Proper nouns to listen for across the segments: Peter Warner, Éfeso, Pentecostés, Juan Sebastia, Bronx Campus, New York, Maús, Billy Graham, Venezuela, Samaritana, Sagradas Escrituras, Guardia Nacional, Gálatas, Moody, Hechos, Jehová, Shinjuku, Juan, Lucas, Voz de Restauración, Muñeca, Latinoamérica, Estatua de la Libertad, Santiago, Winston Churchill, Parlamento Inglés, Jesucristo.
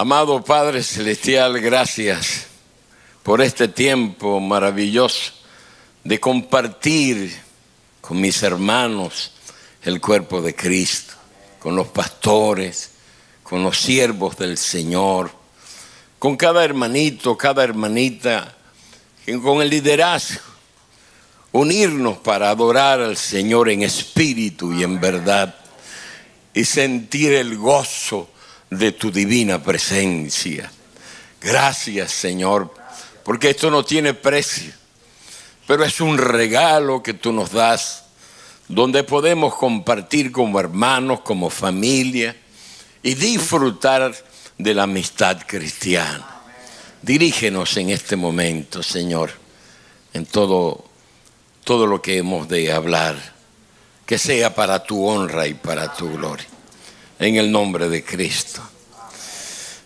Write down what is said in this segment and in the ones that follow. Amado Padre Celestial, gracias por este tiempo maravilloso de compartir con mis hermanos el cuerpo de Cristo, con los pastores, con los siervos del Señor, con cada hermanito, cada hermanita, con el liderazgo, unirnos para adorar al Señor en espíritu y en verdad y sentir el gozo de tu divina presencia. Gracias, Señor, porque esto no tiene precio, pero es un regalo que tú nos das, donde podemos compartir como hermanos, como familia y disfrutar de la amistad cristiana. Dirígenos en este momento, Señor, en todo lo que hemos de hablar, que sea para tu honra y para tu gloria. En el nombre de Cristo.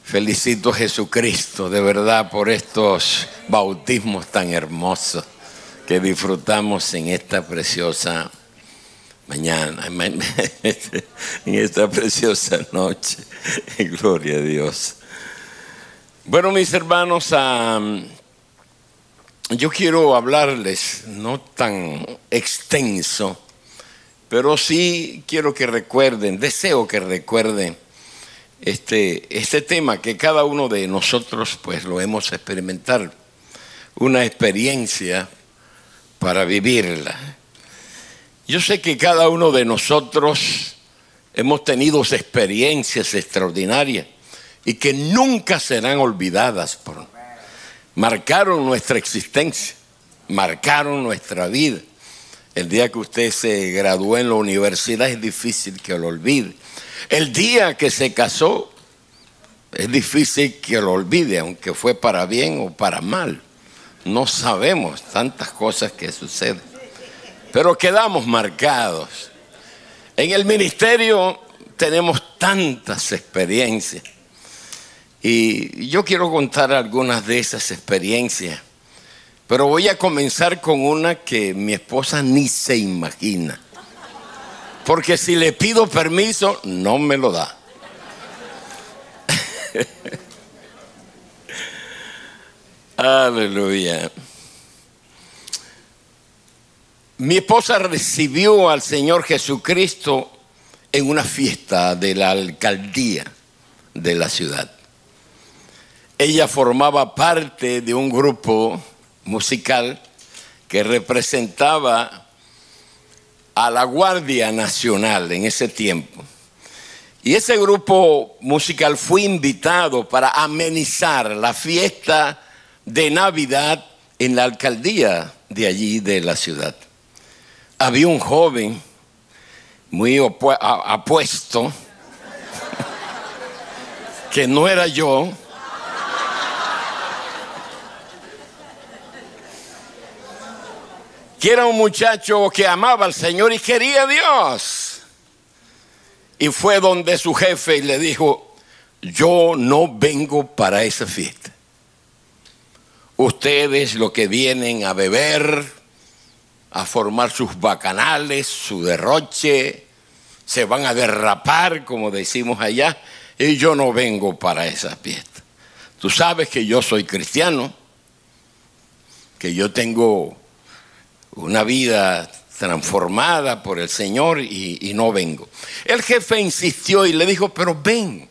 Felicito a Jesucristo de verdad por estos bautismos tan hermosos que disfrutamos en esta preciosa mañana, en esta preciosa noche. Gloria a Dios. Bueno, mis hermanos, yo quiero hablarles, no tan extenso, pero sí quiero que recuerden, deseo que recuerden este tema que cada uno de nosotros pues lo hemos experimentado. Una experiencia para vivirla. Yo sé que cada uno de nosotros hemos tenido experiencias extraordinarias y que nunca serán olvidadas. Marcaron nuestra existencia, marcaron nuestra vida. El día que usted se graduó en la universidad es difícil que lo olvide. El día que se casó es difícil que lo olvide, aunque fue para bien o para mal. No sabemos tantas cosas que suceden. Pero quedamos marcados. En el ministerio tenemos tantas experiencias. Y yo quiero contar algunas de esas experiencias. Pero voy a comenzar con una que mi esposa ni se imagina. Porque si le pido permiso, no me lo da. Aleluya. Mi esposa recibió al Señor Jesucristo en una fiesta de la alcaldía de la ciudad. Ella formaba parte de un grupo musical que representaba a la Guardia Nacional en ese tiempo. Y ese grupo musical fue invitado para amenizar la fiesta de Navidad en la alcaldía de allí de la ciudad. Había un joven muy apuesto, que no era yo, que era un muchacho que amaba al Señor y quería a Dios. Y fue donde su jefe y le dijo: yo no vengo para esa fiesta. Ustedes lo que vienen a beber, a formar sus bacanales, su derroche, se van a derrapar, como decimos allá, y yo no vengo para esa fiesta. Tú sabes que yo soy cristiano, que yo tengo una vida transformada por el Señor y no vengo. El jefe insistió y le dijo: pero ven,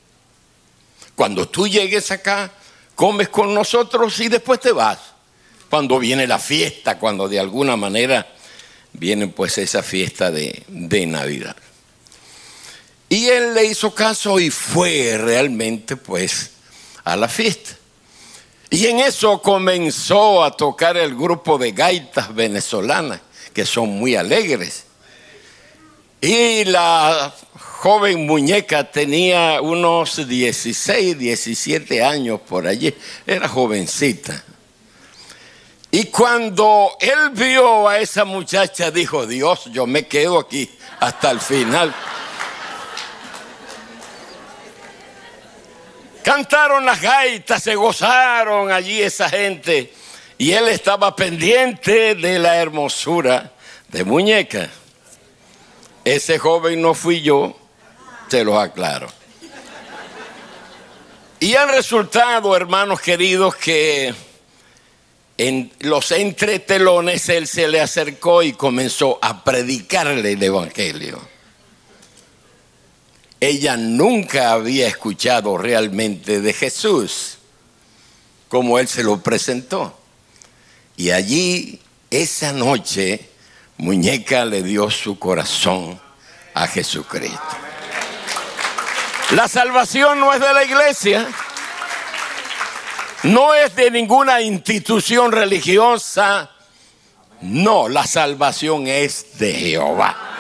cuando tú llegues acá, comes con nosotros y después te vas. Cuando viene la fiesta, cuando de alguna manera viene pues esa fiesta de Navidad. Y él le hizo caso y fue realmente pues a la fiesta. Y en eso comenzó a tocar el grupo de gaitas venezolanas, que son muy alegres. Y la joven Muñeca tenía unos 16, 17 años por allí. Era jovencita. Y cuando él vio a esa muchacha, dijo: Dios, yo me quedo aquí hasta el final. Cantaron las gaitas, se gozaron allí esa gente. Y él estaba pendiente de la hermosura de Muñeca. Ese joven no fui yo, se los aclaro. Y han resultado, hermanos queridos, que en los entretelones él se le acercó y comenzó a predicarle el evangelio. Ella nunca había escuchado realmente de Jesús, como él se lo presentó. Y allí, esa noche, Muñeca le dio su corazón a Jesucristo. La salvación no es de la iglesia, no es de ninguna institución religiosa. No, la salvación es de Jehová.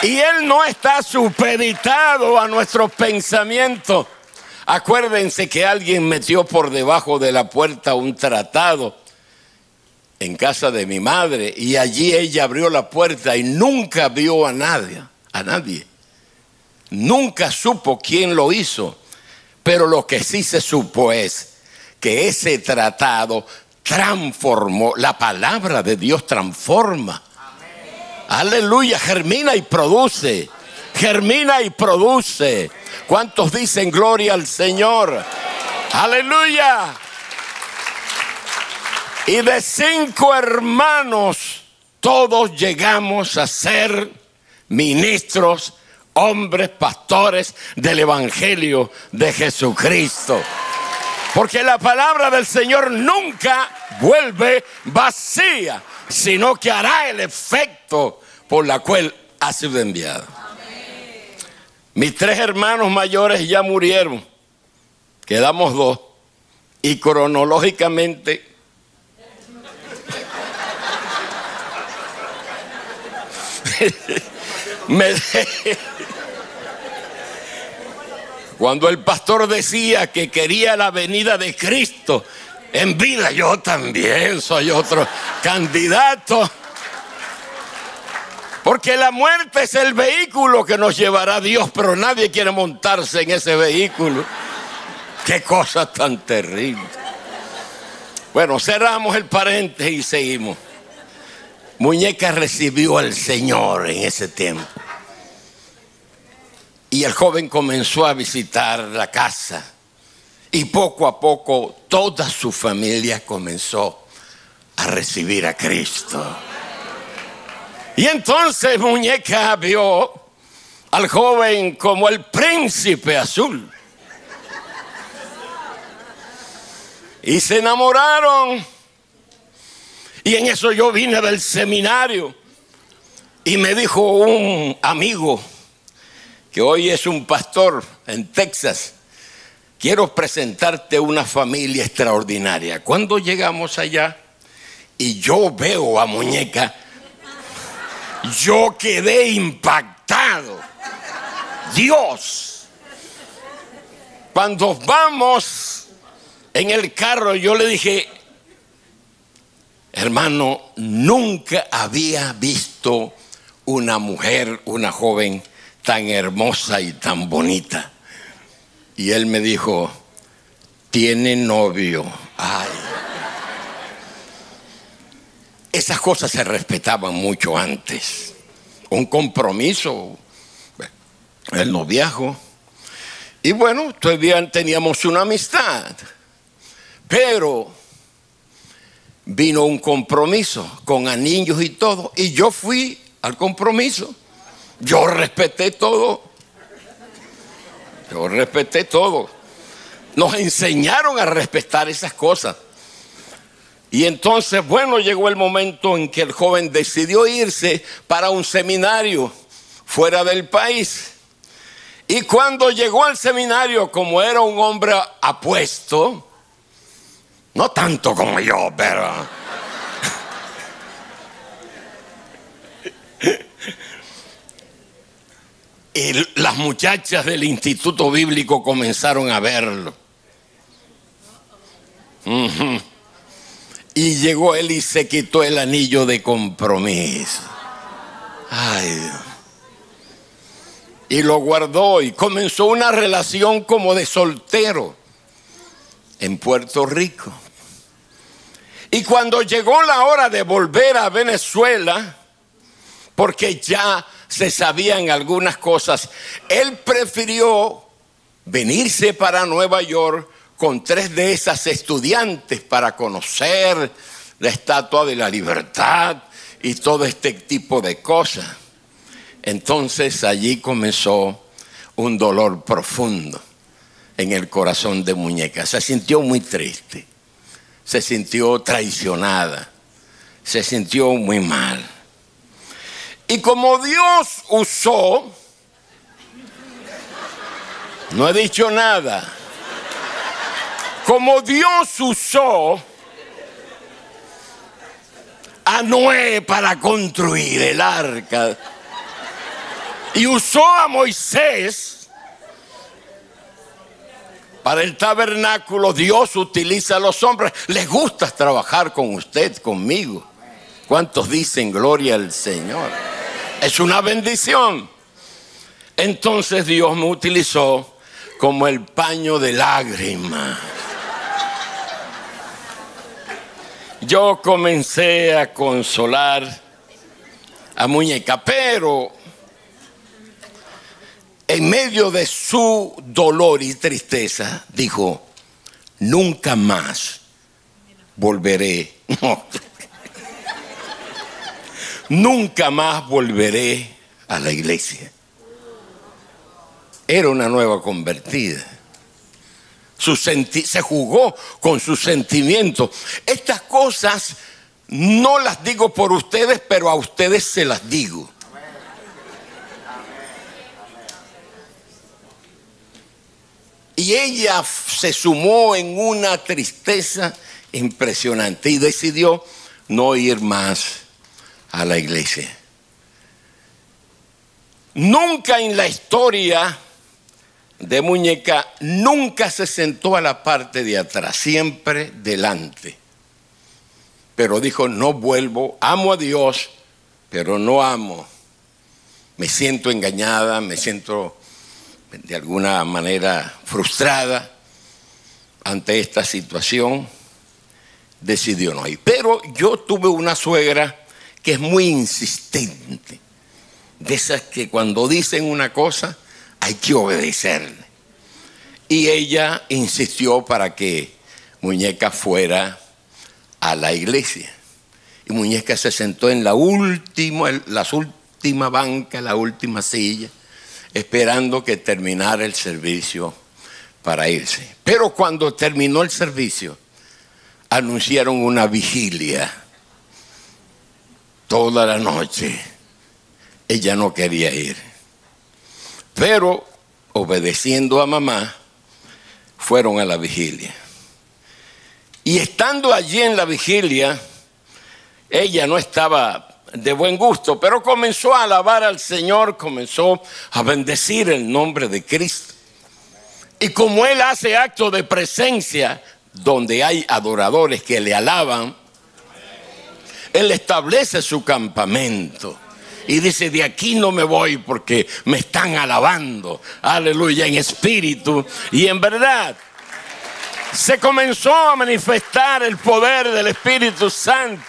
Y él no está supeditado a nuestros pensamientos. Acuérdense que alguien metió por debajo de la puerta un tratado en casa de mi madre, y allí ella abrió la puerta y nunca vio a nadie, Nunca supo quién lo hizo, pero lo que sí se supo es que ese tratado transformó, la palabra de Dios transforma. Amén. Aleluya, germina y produce. Amén. Germina y produce. Amén. ¿Cuántos dicen gloria al Señor? Amén. Aleluya. Y de 5 hermanos, todos llegamos a ser ministros, hombres, pastores del evangelio de Jesucristo. Porque la palabra del Señor nunca vuelve vacía, sino que hará el efecto por la cual ha sido enviada. Mis 3 hermanos mayores ya murieron. Quedamos 2. Y cronológicamente, cuando el pastor decía que quería la venida de Cristo en vida, yo también soy otro candidato. Porque la muerte es el vehículo que nos llevará a Dios, pero nadie quiere montarse en ese vehículo. Qué cosa tan terrible. Bueno, cerramos el paréntesis y seguimos. Muñeca recibió al Señor en ese tiempo. Y el joven comenzó a visitar la casa. Y poco a poco toda su familia comenzó a recibir a Cristo. Y entonces Muñeca vio al joven como el príncipe azul. Y se enamoraron. Y en eso yo vine del seminario y me dijo un amigo que hoy es un pastor en Texas: quiero presentarte una familia extraordinaria. Cuando llegamos allá y yo veo a Muñeca, yo quedé impactado. Dios, cuando vamos en el carro yo le dije: hermano, nunca había visto una mujer, una joven tan hermosa y tan bonita. Y él me dijo: tiene novio. Ay. Esas cosas se respetaban mucho antes. Un compromiso, el noviazgo. Y bueno, todavía teníamos una amistad. Pero vino un compromiso con anillos y todo. Y yo fui al compromiso. Yo respeté todo. Nos enseñaron a respetar esas cosas. Y entonces, bueno, llegó el momento en que el joven decidió irse para un seminario fuera del país. Y cuando llegó al seminario, como era un hombre apuesto, no tanto como yo, pero y las muchachas del Instituto Bíblico comenzaron a verlo. Y llegó él y se quitó el anillo de compromiso. Ay, Dios. Y lo guardó y comenzó una relación como de soltero en Puerto Rico. Y cuando llegó la hora de volver a Venezuela, porque ya se sabían algunas cosas, él prefirió venirse para Nueva York con tres de esas estudiantes para conocer la Estatua de la Libertad y todo este tipo de cosas. Entonces allí comenzó un dolor profundo en el corazón de Muñeca. Se sintió muy triste, se sintió traicionada, se sintió muy mal. Y como Dios usó, no he dicho nada, como Dios usó a Noé para construir el arca, y usó a Moisés para el tabernáculo, Dios utiliza a los hombres. Les gusta trabajar con usted, conmigo. ¿Cuántos dicen gloria al Señor? Es una bendición. Entonces Dios me utilizó como el paño de lágrimas. Yo comencé a consolar a Muñeca, pero en medio de su dolor y tristeza, dijo: nunca más volveré. No. Nunca más volveré a la iglesia. Era una nueva convertida. Se jugó con sus sentimientos. Estas cosas no las digo por ustedes, pero a ustedes se las digo. Y ella se sumó en una tristeza impresionante y decidió no ir más a la iglesia. Nunca en la historia de Muñeca, nunca se sentó a la parte de atrás, siempre delante. Pero dijo: no vuelvo, amo a Dios, pero no amo. Me siento engañada, me siento de alguna manera frustrada ante esta situación. Decidió no ir. Pero yo tuve una suegra que es muy insistente, de esas que cuando dicen una cosa hay que obedecerle, y ella insistió para que Muñeca fuera a la iglesia. Y Muñeca se sentó en la última banca, la última silla, esperando que terminara el servicio para irse. Pero cuando terminó el servicio, anunciaron una vigilia toda la noche. Ella no quería ir, pero obedeciendo a mamá, fueron a la vigilia. Y estando allí en la vigilia, ella no estaba de buen gusto, pero comenzó a alabar al Señor, comenzó a bendecir el nombre de Cristo. Y como Él hace acto de presencia donde hay adoradores que le alaban, Él establece su campamento y dice: de aquí no me voy porque me están alabando, aleluya, en espíritu y en verdad. Se comenzó a manifestar el poder del Espíritu Santo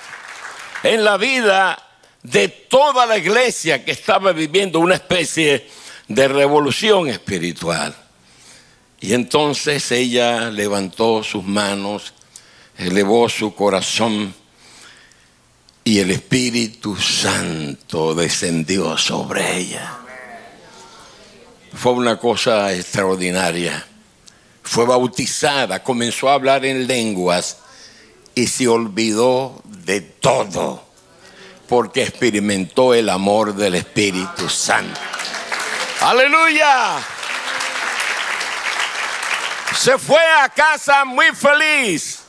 en la vida de toda la iglesia, que estaba viviendo una especie de revolución espiritual. Y entonces ella levantó sus manos, elevó su corazón, y el Espíritu Santo descendió sobre ella. Fue una cosa extraordinaria. Fue bautizada, comenzó a hablar en lenguas y se olvidó de todo, porque experimentó el amor del Espíritu Santo. ¡Aleluya! Se fue a casa muy feliz.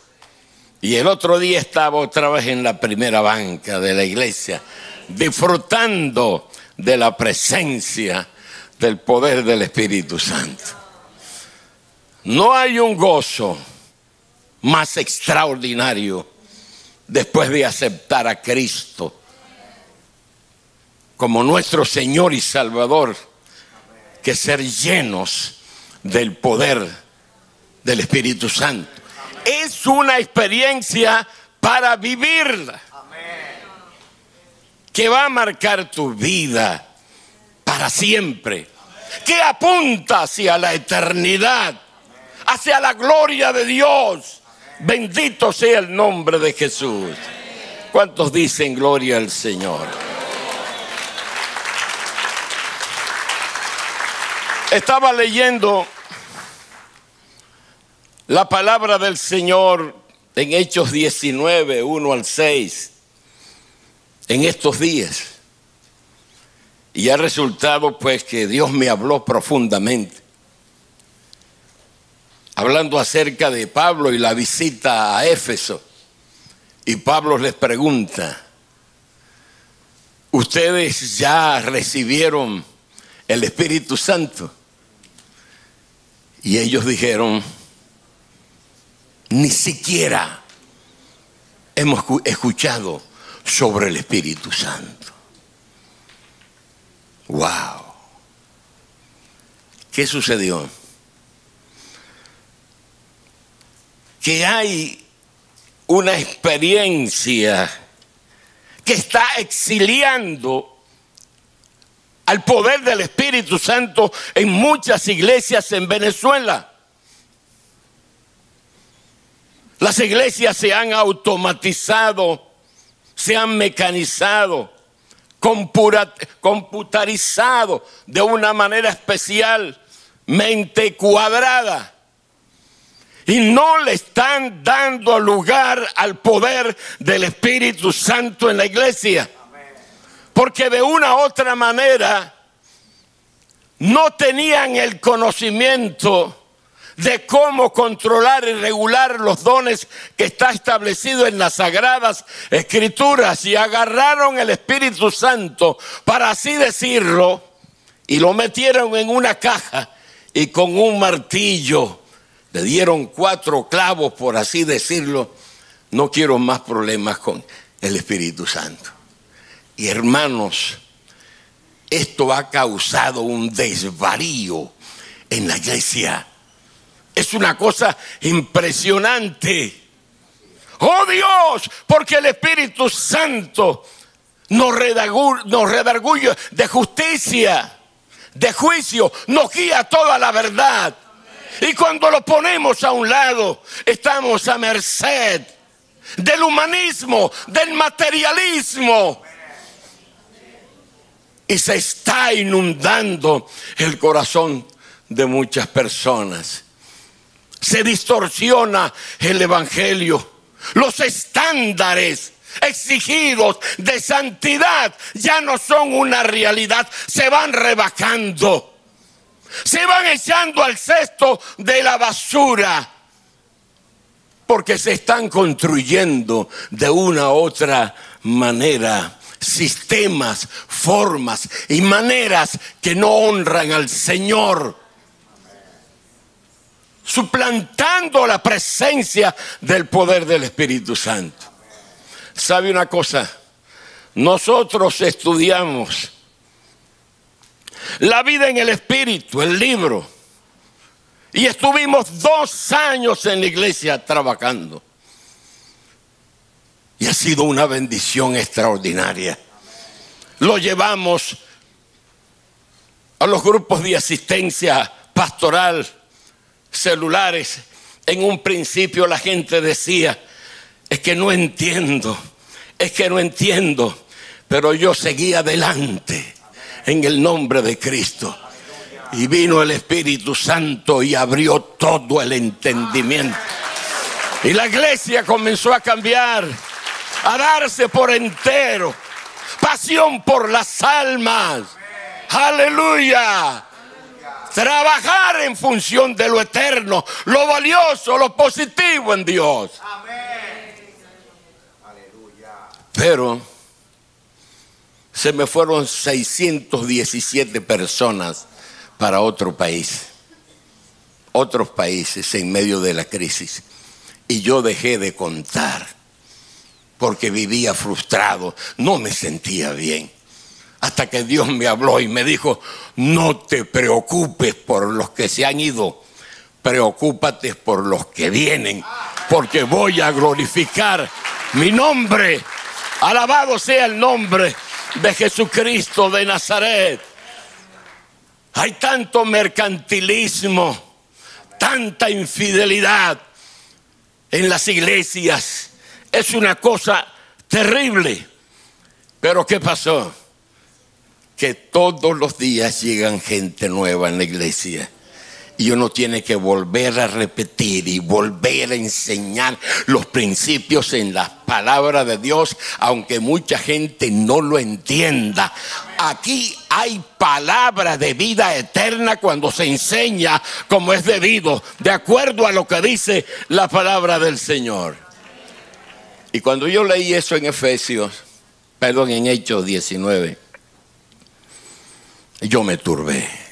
Y el otro día estaba otra vez en la primera banca de la iglesia, disfrutando de la presencia del poder del Espíritu Santo. No hay un gozo más extraordinario después de aceptar a Cristo como nuestro Señor y Salvador, que ser llenos del poder del Espíritu Santo. Es una experiencia para vivirla, que va a marcar tu vida para siempre, que apunta hacia la eternidad, hacia la gloria de Dios. Bendito sea el nombre de Jesús. ¿Cuántos dicen gloria al Señor? Estaba leyendo la palabra del Señor en Hechos 19, 1 al 6, en estos días. Y ha resultado pues que Dios me habló profundamente, hablando acerca de Pablo y la visita a Éfeso. Y Pablo les pregunta: ¿ustedes ya recibieron el Espíritu Santo? Y ellos dijeron: ni siquiera hemos escuchado sobre el Espíritu Santo. ¡Wow! ¿Qué sucedió? Que hay una experiencia que está exiliando al poder del Espíritu Santo en muchas iglesias en Venezuela. Las iglesias se han automatizado, se han mecanizado, computarizado de una manera especialmente cuadrada. Y no le están dando lugar al poder del Espíritu Santo en la iglesia. Porque de una u otra manera no tenían el conocimiento de cómo controlar y regular los dones que está establecido en las Sagradas Escrituras. Y agarraron el Espíritu Santo, para así decirlo, y lo metieron en una caja y con un martillo le dieron 4 clavos, por así decirlo. No quiero más problemas con el Espíritu Santo. Y hermanos, esto ha causado un desvarío en la iglesia. Es una cosa impresionante. ¡Oh Dios! Porque el Espíritu Santo nos redarguye de justicia, de juicio, nos guía toda la verdad. Y cuando lo ponemos a un lado, estamos a merced del humanismo, del materialismo. Y se está inundando el corazón de muchas personas. Se distorsiona el evangelio. Los estándares exigidos de santidad ya no son una realidad, se van rebajando. Se van echando al cesto de la basura porque se están construyendo de una u otra manera sistemas, formas y maneras que no honran al Señor, suplantando la presencia del poder del Espíritu Santo. ¿Sabe una cosa? Nosotros estudiamos La vida en el Espíritu, el libro. Y estuvimos 2 años en la iglesia trabajando. Y ha sido una bendición extraordinaria. Lo llevamos a los grupos de asistencia pastoral, celulares. En un principio la gente decía: es que no entiendo, es que no entiendo. Pero yo seguí adelante en el nombre de Cristo. Y vino el Espíritu Santo y abrió todo el entendimiento. Y la iglesia comenzó a cambiar, a darse por entero. Pasión por las almas. ¡Aleluya! Trabajar en función de lo eterno, lo valioso, lo positivo en Dios. Pero se me fueron 617 personas para otro país, otros países, en medio de la crisis. Y yo dejé de contar porque vivía frustrado, no me sentía bien. Hasta que Dios me habló y me dijo: no te preocupes por los que se han ido, preocúpate por los que vienen, porque voy a glorificar mi nombre. Alabado sea el nombre de Jesucristo de Nazaret. Hay tanto mercantilismo, tanta infidelidad en las iglesias. Es una cosa terrible. Pero ¿qué pasó? Que todos los días llegan gente nueva en la iglesia. Y uno tiene que volver a repetir y volver a enseñar los principios en las palabras de Dios, aunque mucha gente no lo entienda. Aquí hay palabra de vida eterna cuando se enseña como es debido, de acuerdo a lo que dice la palabra del Señor. Y cuando yo leí eso en Hechos 19, yo me turbé.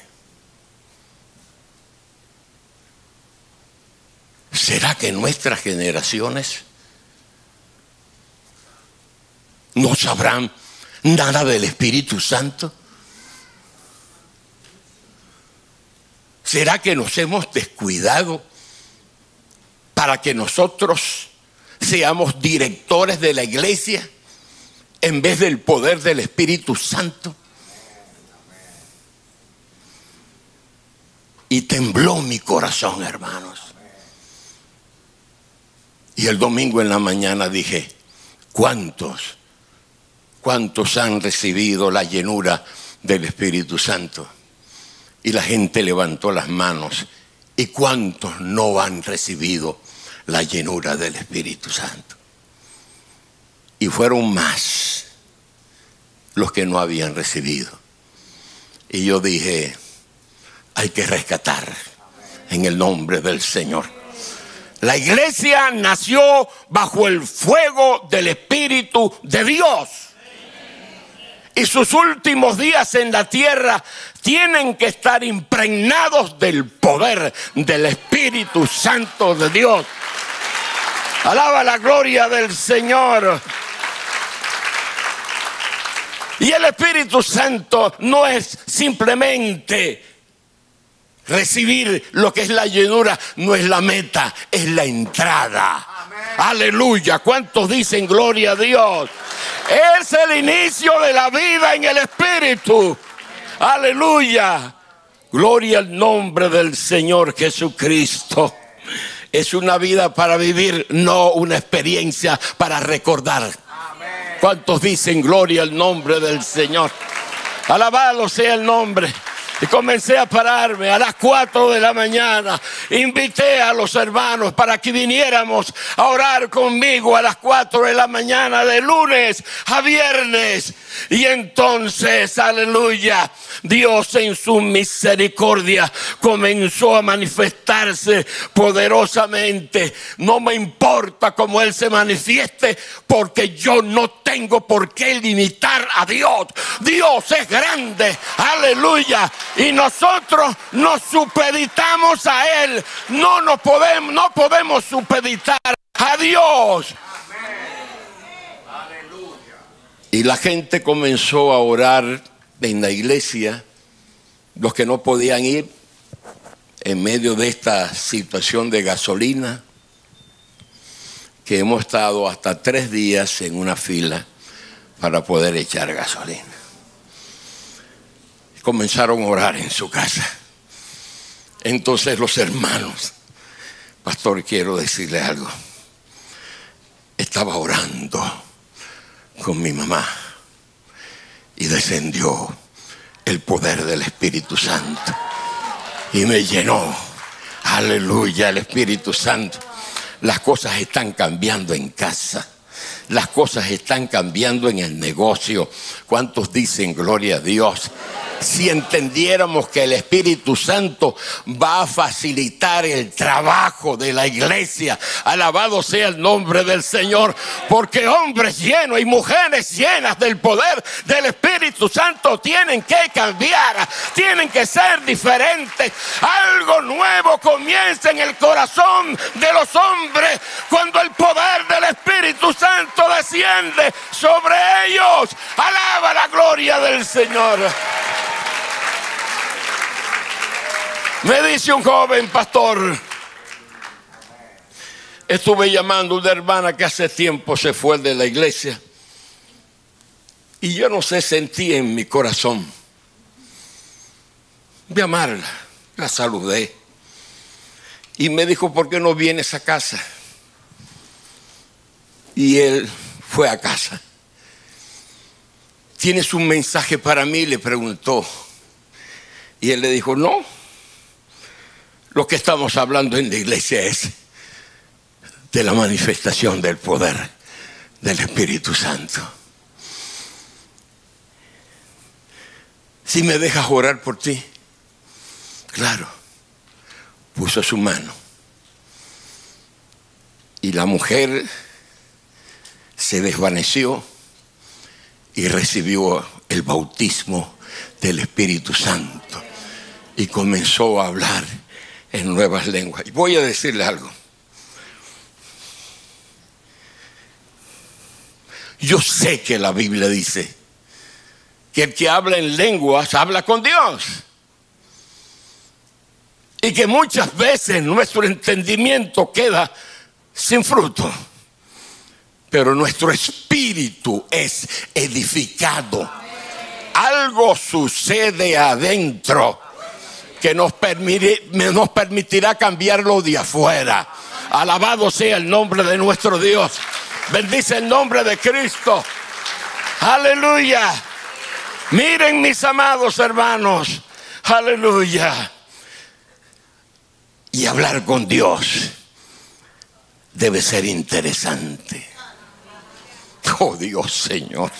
¿Será que nuestras generaciones no sabrán nada del Espíritu Santo? ¿Será que nos hemos descuidado para que nosotros seamos directores de la iglesia en vez del poder del Espíritu Santo? Y tembló mi corazón, hermanos. Y el domingo en la mañana dije, ¿cuántos han recibido la llenura del Espíritu Santo? Y la gente levantó las manos. ¿Y cuántos no han recibido la llenura del Espíritu Santo? Y fueron más los que no habían recibido. Y yo dije, hay que rescatar en el nombre del Señor. La iglesia nació bajo el fuego del Espíritu de Dios. Y sus últimos días en la tierra tienen que estar impregnados del poder del Espíritu Santo de Dios. Alaba la gloria del Señor. Y el Espíritu Santo no es simplemente recibir lo que es la llenura, no es la meta, es la entrada. Amén. Aleluya. ¿Cuántos dicen gloria a Dios? Es el inicio de la vida en el Espíritu. Amén. Aleluya. Gloria al nombre del Señor Jesucristo. Es una vida para vivir, no una experiencia para recordar. Amén. ¿Cuántos dicen gloria al nombre del Señor? Alabado sea el nombre. Y comencé a pararme a las 4 de la mañana. Invité a los hermanos para que viniéramos a orar conmigo a las 4 de la mañana de lunes a viernes. Y entonces, aleluya, Dios en su misericordia comenzó a manifestarse poderosamente. No me importa cómo Él se manifieste, porque yo no tengo por qué limitar a Dios. Dios es grande, aleluya. Y nosotros nos supeditamos a Él. No podemos supeditar a Dios. Amén. Y la gente comenzó a orar en la iglesia. Los que no podían ir en medio de esta situación de gasolina, que hemos estado hasta 3 días en una fila para poder echar gasolina. Comenzaron a orar en su casa. Entonces los hermanos, pastor, quiero decirle algo. Estaba orando con mi mamá y descendió el poder del Espíritu Santo y me llenó. Aleluya, el Espíritu Santo. Las cosas están cambiando en casa. Las cosas están cambiando en el negocio. ¿Cuántos dicen gloria a Dios? Si entendiéramos que el Espíritu Santo va a facilitar el trabajo de la iglesia. Alabado sea el nombre del Señor. Porque hombres llenos y mujeres llenas del poder del Espíritu Santo tienen que cambiar, tienen que ser diferentes. Algo nuevo comienza en el corazón de los hombres cuando el poder del Espíritu Santo desciende sobre ellos. Alaba la gloria del Señor. Me dice un joven, pastor, estuve llamando a una hermana que hace tiempo se fue de la iglesia. Y yo no sé, sentí en mi corazón de amarla. La saludé Y me dijo, ¿por qué no vienes a casa? Y él fue a casa. ¿Tienes un mensaje para mí?, le preguntó. Y él le dijo, no. Lo que estamos hablando en la iglesia es de la manifestación del poder del Espíritu Santo. Si me dejas orar por ti, claro. Puso su mano. Y la mujer se desvaneció y recibió el bautismo del Espíritu Santo. Y comenzó a hablar en nuevas lenguas. Y voy a decirle algo. Yo sé que la Biblia dice que el que habla en lenguas habla con Dios. Y que muchas veces nuestro entendimiento queda sin fruto. Pero nuestro espíritu es edificado. Algo sucede adentro que nos permitirá cambiar lo de afuera. Alabado sea el nombre de nuestro Dios. Bendice el nombre de Cristo. Aleluya. Miren, mis amados hermanos. Aleluya. Y hablar con Dios debe ser interesante. Oh Dios, Señor.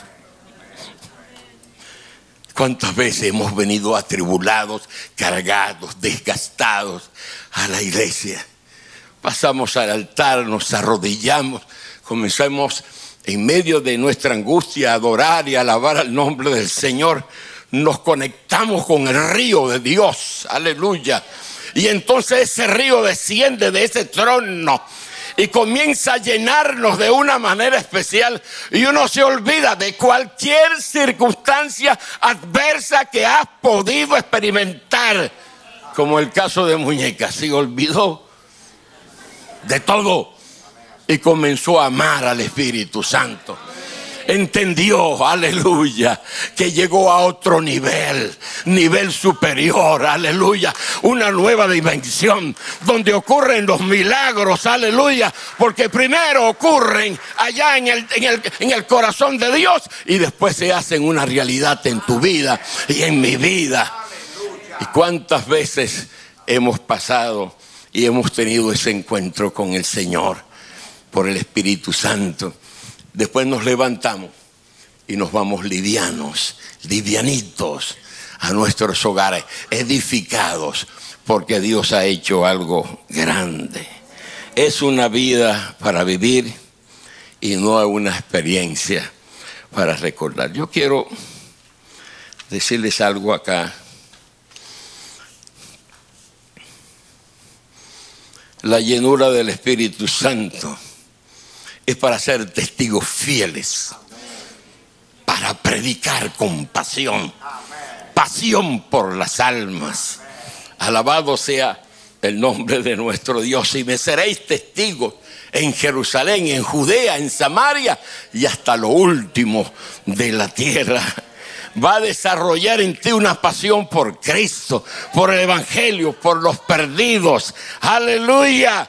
¿Cuántas veces hemos venido atribulados, cargados, desgastados a la iglesia? Pasamos al altar, nos arrodillamos, comenzamos en medio de nuestra angustia a adorar y a alabar al nombre del Señor. Nos conectamos con el río de Dios. Aleluya. Y entonces ese río desciende de ese trono y comienza a llenarnos de una manera especial. Y uno se olvida de cualquier circunstancia adversa que has podido experimentar. Como el caso de Muñeca, se olvidó de todo y comenzó a amar al Espíritu Santo. Entendió, aleluya, que llegó a otro nivel, nivel superior, aleluya, una nueva dimensión donde ocurren los milagros, aleluya, porque primero ocurren allá en el corazón de Dios y después se hacen una realidad en tu vida y en mi vida. ¿Y cuántas veces hemos pasado y hemos tenido ese encuentro con el Señor por el Espíritu Santo? Después nos levantamos y nos vamos livianos, livianitos a nuestros hogares, edificados, porque Dios ha hecho algo grande. Es una vida para vivir y no una experiencia para recordar. Yo quiero decirles algo acá. La llenura del Espíritu Santo es para ser testigos fieles, para predicar con pasión, pasión por las almas. Alabado sea el nombre de nuestro Dios. Y me seréis testigos en Jerusalén, en Judea, en Samaria y hasta lo último de la tierra. Va a desarrollar en ti una pasión por Cristo, por el Evangelio, por los perdidos. Aleluya.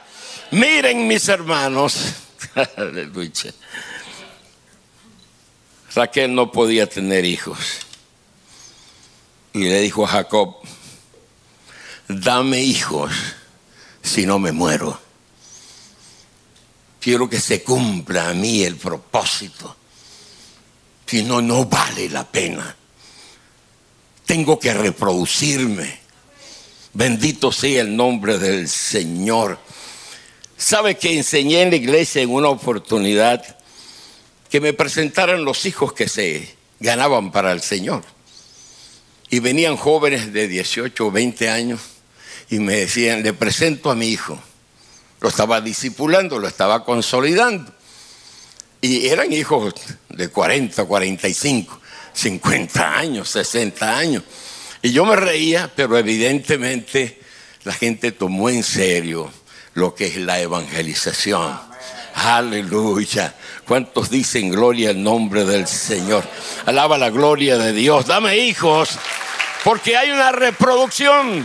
Miren, mis hermanos. Aleluya. Raquel no podía tener hijos y le dijo a Jacob, dame hijos si no me muero. Quiero que se cumpla a mí el propósito, si no, no vale la pena. Tengo que reproducirme. Bendito sea el nombre del Señor. ¿Sabe que enseñé en la iglesia en una oportunidad que me presentaran los hijos que se ganaban para el Señor? Y venían jóvenes de 18 o 20 años y me decían, le presento a mi hijo. Lo estaba discipulando, lo estaba consolidando. Y eran hijos de 40, 45, 50 años, 60 años. Y yo me reía, pero evidentemente la gente tomó en serio lo que es la evangelización. Amén. Aleluya. ¿Cuántos dicen gloria al nombre del Señor? Alaba la gloria de Dios. Dame hijos, porque hay una reproducción.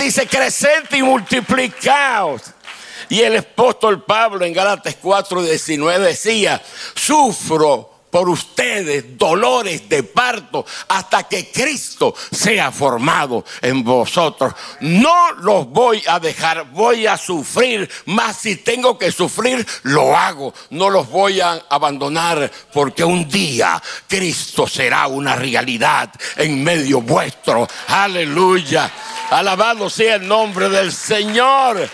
dice creced y multiplicaos. Y el apóstol Pablo en Gálatas 4:19 decía: sufro por ustedes dolores de parto hasta que Cristo sea formado en vosotros. No los voy a dejar, voy a sufrir, mas si tengo que sufrir lo hago, no los voy a abandonar, porque un día Cristo será una realidad en medio vuestro. Aleluya, alabado sea el nombre del Señor.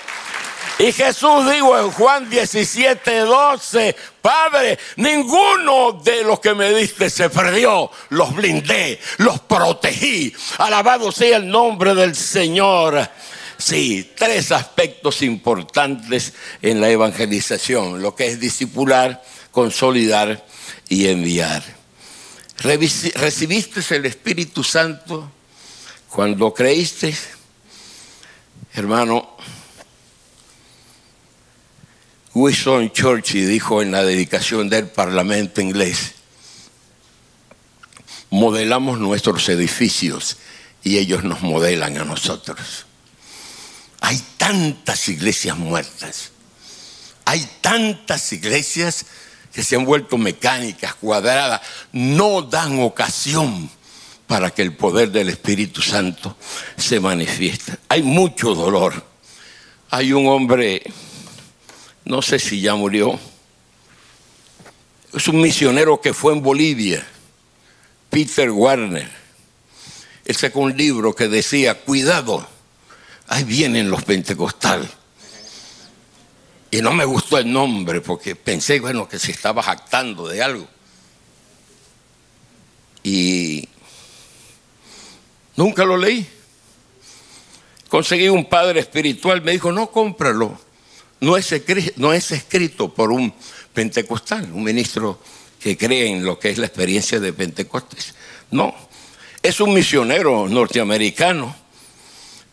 Y Jesús dijo en Juan 17:12: Padre, ninguno de los que me diste se perdió. Los blindé, los protegí. Alabado sea el nombre del Señor. Sí, tres aspectos importantes en la evangelización: lo que es discipular, consolidar y enviar. ¿Recibiste el Espíritu Santo cuando creíste? Hermano, Winston Churchill dijo en la dedicación del Parlamento Inglés: modelamos nuestros edificios y ellos nos modelan a nosotros. Hay tantas iglesias muertas, hay tantas iglesias que se han vuelto mecánicas, cuadradas, no dan ocasión para que el poder del Espíritu Santo se manifieste. Hay mucho dolor. Hay un hombre, no sé si ya murió, es un misionero que fue en Bolivia, Peter Warner. Él sacó un libro que decía: cuidado, ahí vienen los pentecostales. Y no me gustó el nombre porque pensé, bueno, que se estaba jactando de algo. Y nunca lo leí. Conseguí un padre espiritual, me dijo: no, cómpralo. No es escrito por un pentecostal, un ministro que cree en lo que es la experiencia de Pentecostés. No, es un misionero norteamericano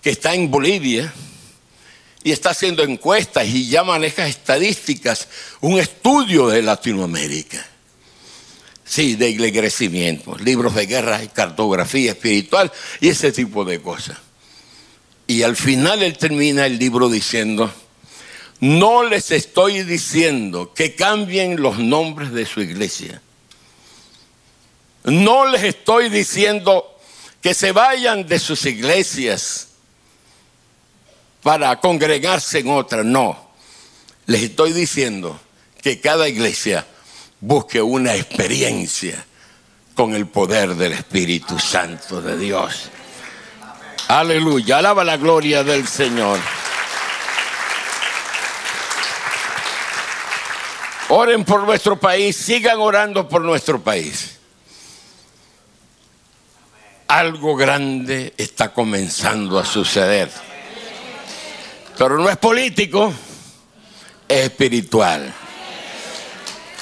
que está en Bolivia y está haciendo encuestas y ya maneja estadísticas, un estudio de Latinoamérica. Sí, de enriquecimiento, libros de guerra, cartografía espiritual y ese tipo de cosas. Y al final él termina el libro diciendo: no les estoy diciendo que cambien los nombres de su iglesia. No les estoy diciendo que se vayan de sus iglesias para congregarse en otras. No, les estoy diciendo que cada iglesia busque una experiencia con el poder del Espíritu Santo de Dios. Aleluya, alaba la gloria del Señor. Oren por nuestro país, sigan orando por nuestro país. Algo grande está comenzando a suceder. Pero no es político, es espiritual.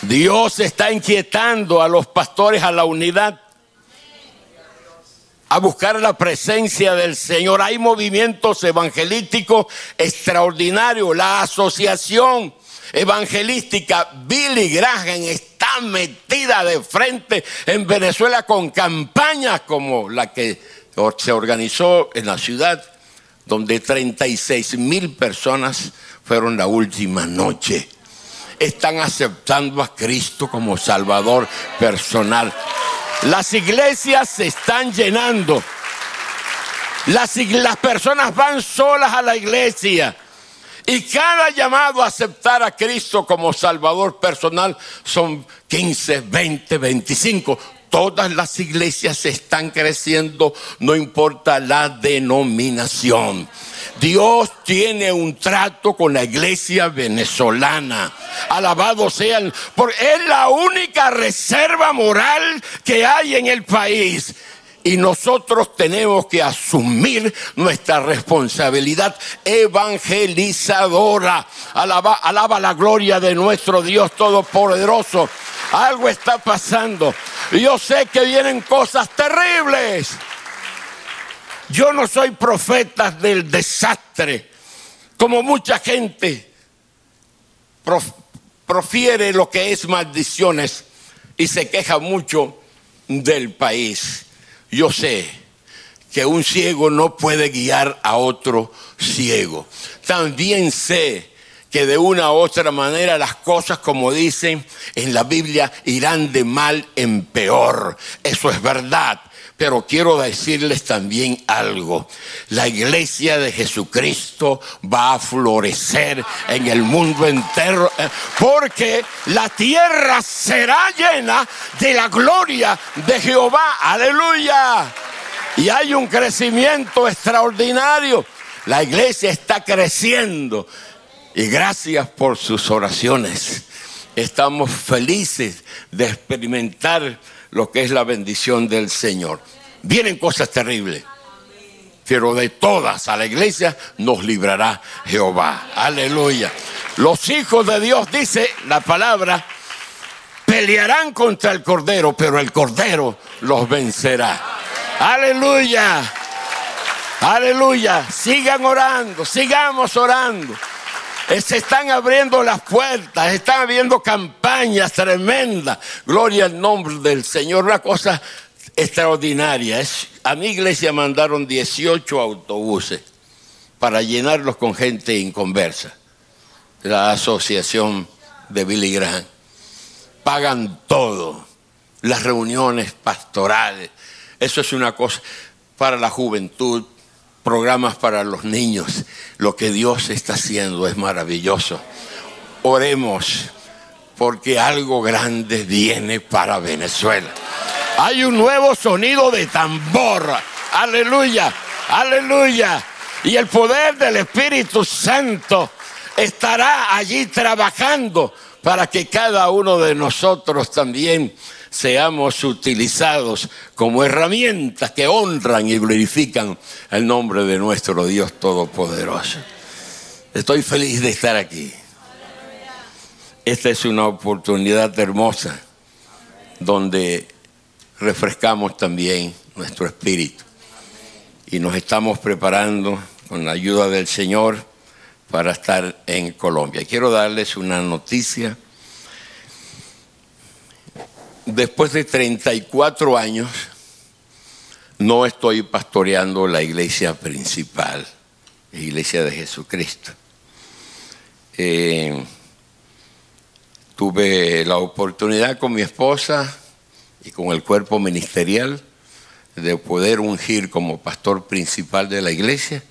Dios está inquietando a los pastores a la unidad, a buscar la presencia del Señor. Hay movimientos evangelísticos extraordinarios. La asociación evangelística Billy Graham está metida de frente en Venezuela con campañas como la que se organizó en la ciudad, donde 36,000 personas fueron la última noche. Están aceptando a Cristo como Salvador personal. Las iglesias se están llenando. Las personas van solas a la iglesia. Y cada llamado a aceptar a Cristo como Salvador personal son 15, 20, 25. Todas las iglesias están creciendo, no importa la denominación. Dios tiene un trato con la iglesia venezolana. Alabado sea, porque es la única reserva moral que hay en el país. Y nosotros tenemos que asumir nuestra responsabilidad evangelizadora. Alaba la gloria de nuestro Dios Todopoderoso. Algo está pasando. Yo sé que vienen cosas terribles. Yo no soy profeta del desastre, como mucha gente profiere lo que es maldiciones y se queja mucho del país. Yo sé que un ciego no puede guiar a otro ciego. También sé que de una u otra manera las cosas, como dicen en la Biblia, irán de mal en peor. Eso es verdad. Pero quiero decirles también algo. La iglesia de Jesucristo va a florecer en el mundo entero, porque la tierra será llena de la gloria de Jehová. ¡Aleluya! Y hay un crecimiento extraordinario. La iglesia está creciendo. Y gracias por sus oraciones. Estamos felices de experimentar lo que es la bendición del Señor. Vienen cosas terribles, pero de todas a la iglesia nos librará Jehová. Aleluya. Los hijos de Dios, dice la palabra, pelearán contra el Cordero, pero el Cordero los vencerá. Aleluya. Aleluya. Sigan orando, sigamos orando. Se están abriendo las puertas, están habiendo campañas tremendas. Gloria al nombre del Señor, una cosa extraordinaria. A mi iglesia mandaron 18 autobuses para llenarlos con gente inconversa. La asociación de Billy Graham. Pagan todo, las reuniones pastorales. Eso es una cosa para la juventud. Programas para los niños. Lo que Dios está haciendo es maravilloso. Oremos, porque algo grande viene para Venezuela. Hay un nuevo sonido de tambor. Aleluya, aleluya. Y el poder del Espíritu Santo estará allí trabajando para que cada uno de nosotros también seamos utilizados como herramientas que honran y glorifican el nombre de nuestro Dios Todopoderoso. Estoy feliz de estar aquí. Esta es una oportunidad hermosa donde refrescamos también nuestro espíritu y nos estamos preparando con la ayuda del Señor para estar en Colombia. Quiero darles una noticia. Después de 34 años, no estoy pastoreando la iglesia principal, la iglesia de Jesucristo. Tuve la oportunidad con mi esposa y con el cuerpo ministerial de poder ungir como pastor principal de la iglesia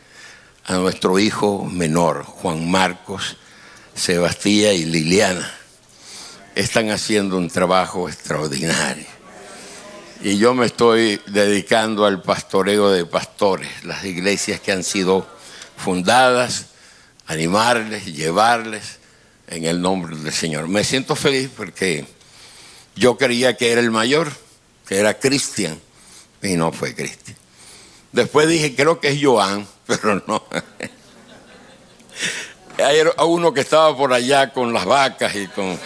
a nuestro hijo menor, Juan Marcos, Sebastián y Liliana. Están haciendo un trabajo extraordinario. Y yo me estoy dedicando al pastoreo de pastores, las iglesias que han sido fundadas, animarles, llevarles en el nombre del Señor. Me siento feliz porque yo creía que era el mayor, que era Cristian, y no fue Cristian. Después dije, creo que es Joan, pero no. Hay uno que estaba por allá con las vacas y con...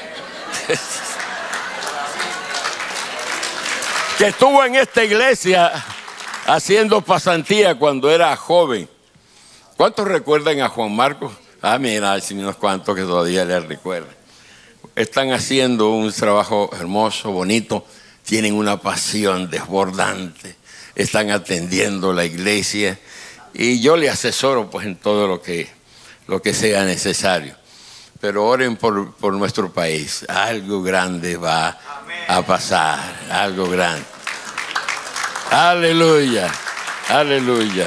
que estuvo en esta iglesia haciendo pasantía cuando era joven. ¿Cuántos recuerdan a Juan Marcos? Ah, mira, hay unos cuantos que todavía le recuerdan. Están haciendo un trabajo hermoso, bonito. Tienen una pasión desbordante. Están atendiendo la iglesia. Y yo le asesoro pues en todo lo que sea necesario. Pero oren por nuestro país. Algo grande va a pasar. Algo grande. Aleluya. Aleluya.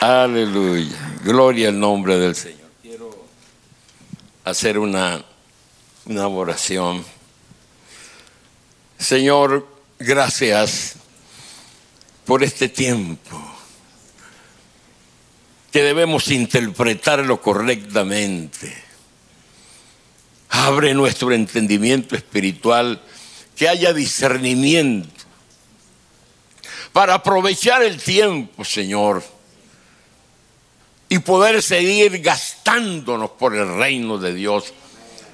Aleluya. Gloria al nombre del Señor. Quiero hacer una oración. Señor, gracias por este tiempo, que debemos interpretarlo correctamente. Abre nuestro entendimiento espiritual, que haya discernimiento para aprovechar el tiempo, Señor, y poder seguir gastándonos por el reino de Dios,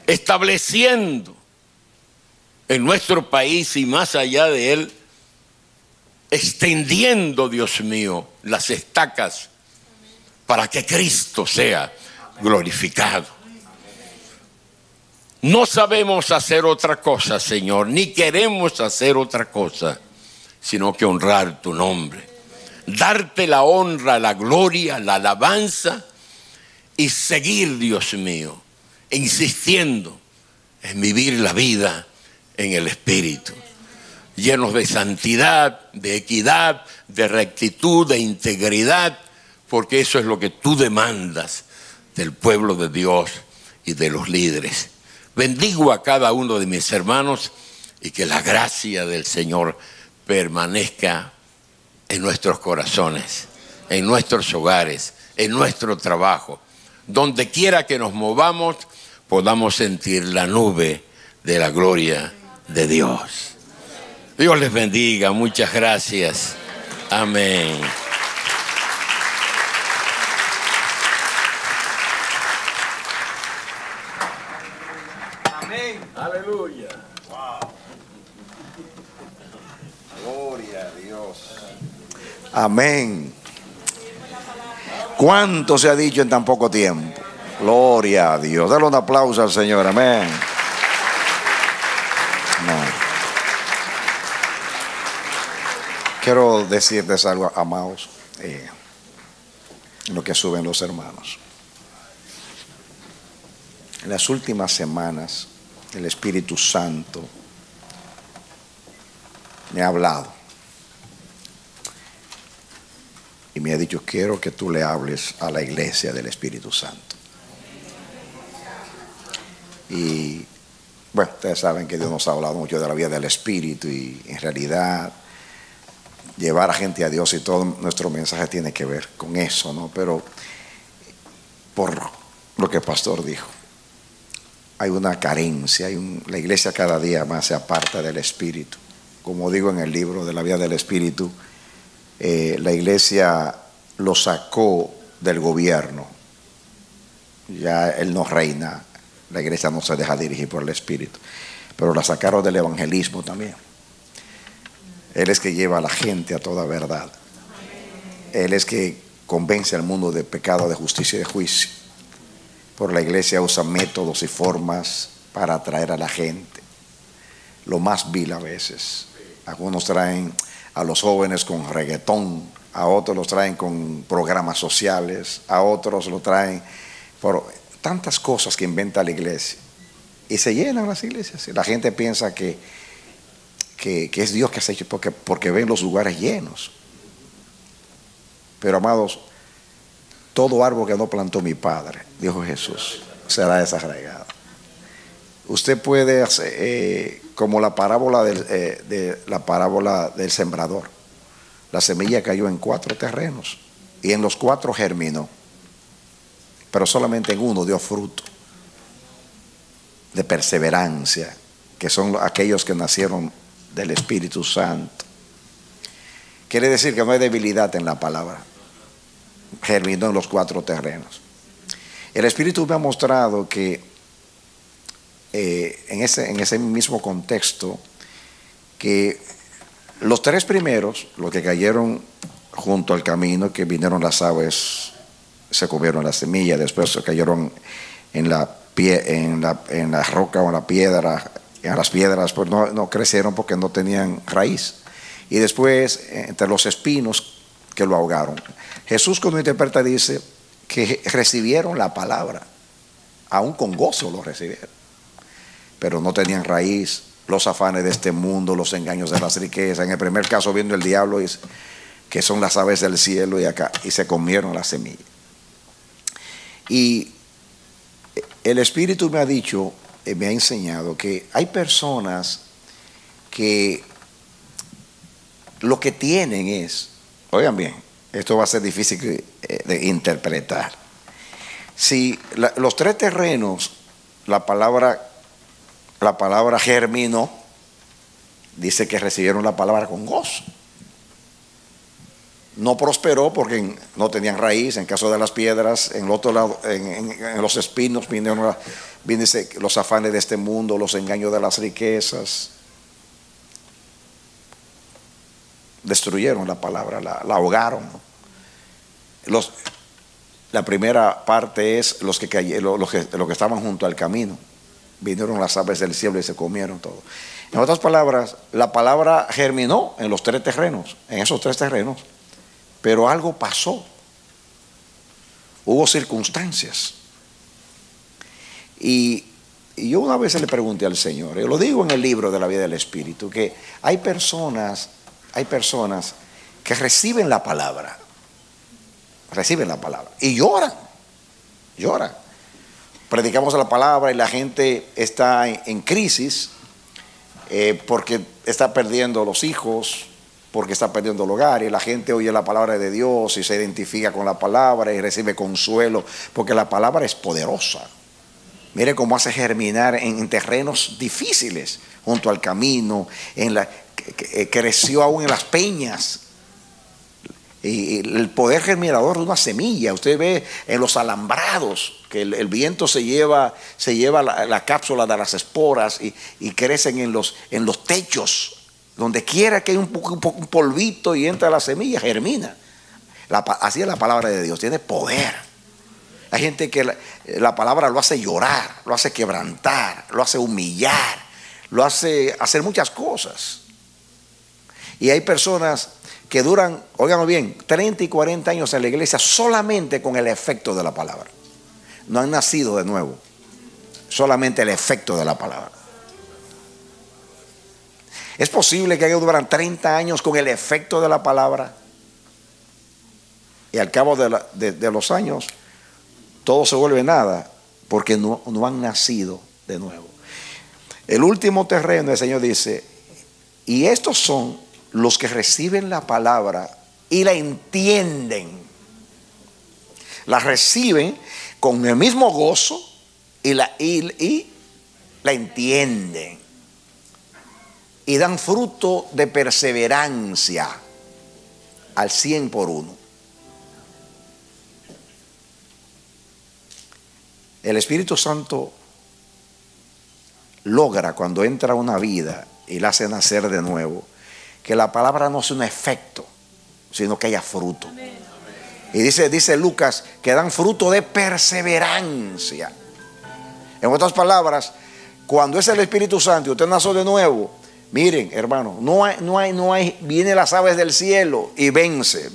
estableciendo en nuestro país y más allá de él, extendiendo, Dios mío, las estacas para que Cristo sea glorificado. No sabemos hacer otra cosa, Señor, ni queremos hacer otra cosa, sino que honrar tu nombre. darte la honra, la gloria, la alabanza y seguir, Dios mío, insistiendo en vivir la vida en el Espíritu, llenos de santidad, de equidad, de rectitud, de integridad, porque eso es lo que tú demandas del pueblo de Dios y de los líderes. Bendigo a cada uno de mis hermanos y que la gracia del Señor permanezca en nuestros corazones, en nuestros hogares, en nuestro trabajo. Donde quiera que nos movamos, podamos sentir la nube de la gloria de Dios. Dios les bendiga. Muchas gracias. Amén. Amén. Aleluya. Wow. Gloria a Dios. Amén. ¿Cuánto se ha dicho en tan poco tiempo? Gloria a Dios. Dale un aplauso al Señor. Amén. Amén. Quiero decirles algo, amados, lo que suben los hermanos. En las últimas semanas, el Espíritu Santo me ha hablado y me ha dicho: quiero que tú le hables a la iglesia del Espíritu Santo. Y bueno, ustedes saben que Dios nos ha hablado mucho de la vida del Espíritu, y en realidad llevar a gente a Dios y todo nuestro mensaje tiene que ver con eso, ¿no? Pero por lo que el pastor dijo, hay una carencia, la iglesia cada día más se aparta del Espíritu. Como digo en el libro de la vida del Espíritu, la iglesia lo sacó del gobierno, ya él no reina. La iglesia no se deja dirigir por el Espíritu, pero la sacaron del evangelismo también. Él es que lleva a la gente a toda verdad. Él es que convence al mundo de pecado, de justicia y de juicio. Por la iglesia usa métodos y formas para atraer a la gente. Lo más vil a veces. Algunos traen a los jóvenes con reggaetón, a otros los traen con programas sociales, a otros lo traen por tantas cosas que inventa la iglesia, y se llenan las iglesias. La gente piensa que es Dios que hace, porque ven los lugares llenos. Pero, amados, todo árbol que no plantó mi Padre, dijo Jesús, será desarraigado. Usted puede hacer como la parábola del sembrador. La semilla cayó en 4 terrenos y en los 4 germinó, pero solamente en uno dio fruto de perseverancia, que son aquellos que nacieron del Espíritu Santo. Quiere decir que no hay debilidad en la palabra. Germinó en los 4 terrenos. El Espíritu me ha mostrado que en ese mismo contexto, que los 3 primeros, los que cayeron junto al camino, que vinieron las aves, se comieron la semilla, después se cayeron en la roca o en la piedra, en las piedras, pues no crecieron porque no tenían raíz. Y después, entre los espinos que lo ahogaron. Jesús, cuando interpreta, dice que recibieron la palabra, aún con gozo lo recibieron, pero no tenían raíz. Los afanes de este mundo, los engaños de las riquezas. En el primer caso, viendo el diablo, dice que son las aves del cielo y acá, y se comieron la semilla. Y el Espíritu me ha dicho, me ha enseñado que hay personas que lo que tienen es, oigan bien, esto va a ser difícil de interpretar. Si los 3 terrenos, la palabra germinó, dice que recibieron la palabra con gozo. No prosperó porque no tenían raíz. En caso de las piedras, en el otro lado, en los espinos, vienen los afanes de este mundo, los engaños de las riquezas. Destruyeron la palabra, la ahogaron, ¿no? La primera parte es los que estaban junto al camino. Vinieron las aves del cielo y se comieron todo. En otras palabras, la palabra germinó en los 3 terrenos, en esos 3 terrenos. Pero algo pasó. Hubo circunstancias. Y yo una vez le pregunté al Señor, yo lo digo en el libro de la vida del Espíritu, que hay personas que reciben la palabra y lloran. Predicamos la palabra y la gente está en crisis porque está perdiendo los hijos, porque está perdiendo el hogar, y la gente oye la palabra de Dios y se identifica con la palabra y recibe consuelo, porque la palabra es poderosa. Mire cómo hace germinar en terrenos difíciles, junto al camino, creció aún en las peñas. Y el poder germinador de una semilla, usted ve en los alambrados que el viento se lleva la cápsula de las esporas y crecen en los techos. Donde quiera que hay un polvito y entra la semilla, germina. Así es la palabra de Dios, tiene poder. Hay gente que la palabra lo hace llorar, lo hace quebrantar, lo hace humillar, lo hace hacer muchas cosas. Y hay personas que duran, óiganlo bien, 30 y 40 años en la iglesia solamente con el efecto de la palabra. No han nacido de nuevo, solamente el efecto de la palabra. Es posible que ellos duran 30 años con el efecto de la palabra, y al cabo de los años todo se vuelve nada, porque no han nacido de nuevo. El último terreno, el Señor dice, y estos son los que reciben la palabra y la entienden. La reciben con el mismo gozo y la entienden. Y dan fruto de perseverancia al 100 por 1. El Espíritu Santo logra, cuando entra una vida y la hace nacer de nuevo, que la palabra no sea un efecto, sino que haya fruto. Y dice Lucas que dan fruto de perseverancia. En otras palabras, cuando es el Espíritu Santo y usted nació de nuevo, miren, hermano, vienen las aves del cielo y vence.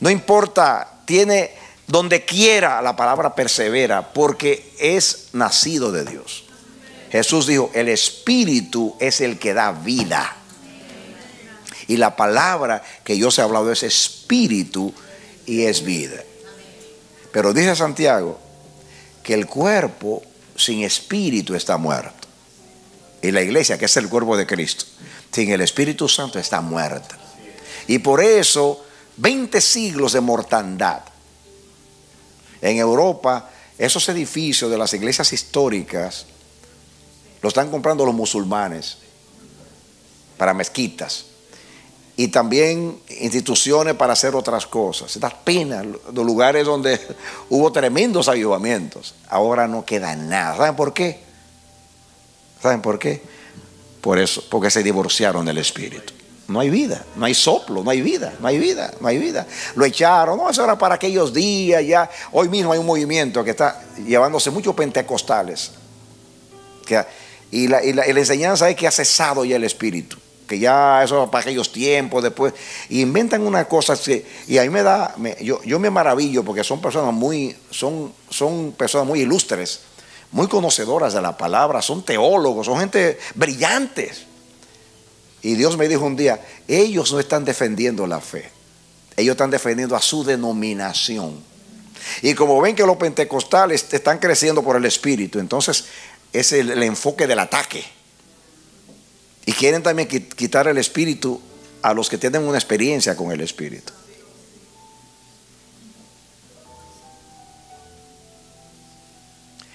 No importa, tiene donde quiera, la palabra persevera, porque es nacido de Dios. Jesús dijo, el Espíritu es el que da vida. Y la palabra que yo os he hablado es Espíritu y es vida. Pero dice Santiago que el cuerpo sin Espíritu está muerto. Y la iglesia, que es el cuerpo de Cristo, sin el Espíritu Santo está muerta. Y por eso 20 siglos de mortandad. En Europa, esos edificios de las iglesias históricas los están comprando los musulmanes para mezquitas, y también instituciones para hacer otras cosas. Estas penas, los lugares donde hubo tremendos avivamientos, ahora no queda nada. ¿Saben por qué? ¿Saben por qué? Por eso, porque se divorciaron del Espíritu. No hay vida, no hay soplo, no hay vida. Lo echaron, no, eso era para aquellos días ya. Hoy mismo hay un movimiento que está llevándose muchos pentecostales. Y la enseñanza es que ha cesado ya el Espíritu, que ya eso era para aquellos tiempos después. Y inventan una cosa así, y ahí yo me maravillo, porque son personas muy ilustres, muy conocedoras de la palabra, son teólogos, son gente brillantes. Y Dios me dijo un día, ellos no están defendiendo la fe, ellos están defendiendo a su denominación. Y como ven que los pentecostales están creciendo por el Espíritu, entonces es el enfoque del ataque. Y quieren también quitar el Espíritu a los que tienen una experiencia con el Espíritu.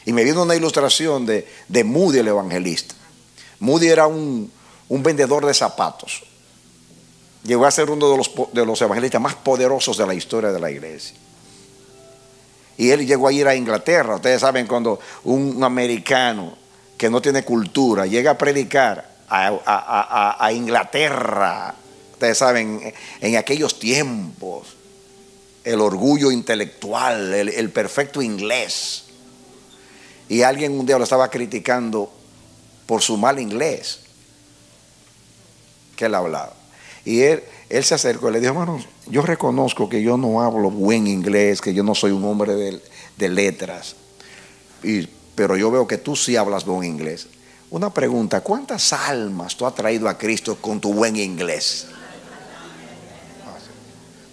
Y me vino una ilustración de Moody, el evangelista. Moody era un vendedor de zapatos. Llegó a ser uno de los evangelistas más poderosos de la historia de la iglesia. Y él llegó a ir a Inglaterra. Ustedes saben, cuando un americano que no tiene cultura llega a predicar a Inglaterra, ustedes saben, en aquellos tiempos, el orgullo intelectual, el perfecto inglés. Y alguien un día lo estaba criticando por su mal inglés que él hablaba. Y él, Él se acercó y le dijo: hermano, yo reconozco que yo no hablo buen inglés, que yo no soy un hombre de letras, pero yo veo que tú sí hablas buen inglés. Una pregunta: ¿cuántas almas tú has traído a Cristo con tu buen inglés?